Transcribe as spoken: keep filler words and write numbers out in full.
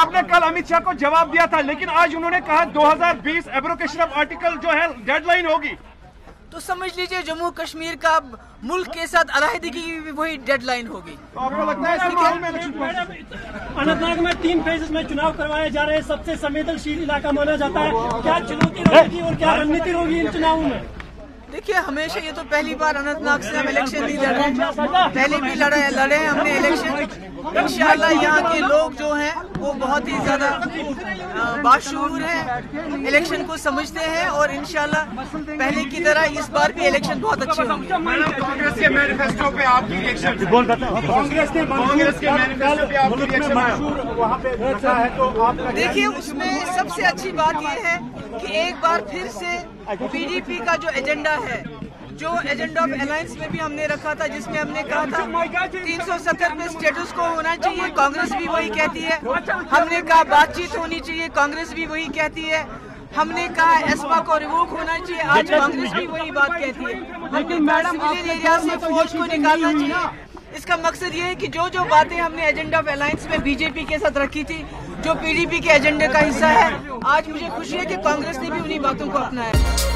आपने कल अमित शाह को जवाब दिया था, लेकिन आज उन्होंने कहा दो हज़ार बीस एब्रोकेशन ऑफ आर्टिकल जो है डेडलाइन होगी, तो समझ लीजिए जम्मू कश्मीर का मुल्क के साथ अलहदगी भी वही डेडलाइन होगी। तो आपको लगता है अनंतनाग में तीन फेजेस में चुनाव करवाए जा रहे हैं, सबसे संवेदनशील इलाका माना जाता है, क्या चुनौती रहेगी और क्या रणनीति होगी इन चुनावों में? देखिए, हमेशा ये तो पहली बार अनंतनाग से हम इलेक्शन नहीं लड़ रहे हैं, पहले भी लड़े लड़े हैं हमने इलेक्शन। इंशाल्लाह यहाँ के लोग जो हैं वो बहुत ही ज्यादा बाशूर हैं, इलेक्शन को समझते हैं और इंशाल्लाह पहले की तरह इस बार भी इलेक्शन बहुत अच्छे होंगे। कांग्रेस के मैनिफेस्टो पे आपकी रिएक्शन? कांग्रेस के कांग्रेस के मैनिफेस्टो पे आपकी रिएक्शन वहाँ पे रखा है, तो आप देखिए उसमें सबसे अच्छी बात ये है कि एक बार फिर से पीडीपी का जो एजेंडा है, जो एजेंड ऑफ एलाइंस में भी हमने रखा था, जिसमें हमने कहा था तीन सौ सत्तर पे स्टेटस को होना चाहिए, कांग्रेस भी वही कहती है। हमने कहा बातचीत होनी चाहिए, कांग्रेस भी वही कहती है। हमने कहा एस्मा को रिवोक होना चाहिए, आज कांग्रेस भी वही बात कहती है। हमने मैडम एरिया से फौज को निकालना चाहिए। इसका मकसद ये है कि जो जो बातें हमने एजेंड ऑफ एलाइंस में बीजेपी के साथ रखी थी, जो पीडीपी के एजेंडे का हिस्सा है, आज मुझे खुशी है कि कांग्रेस ने भी उन्हीं बातों को अपनाया।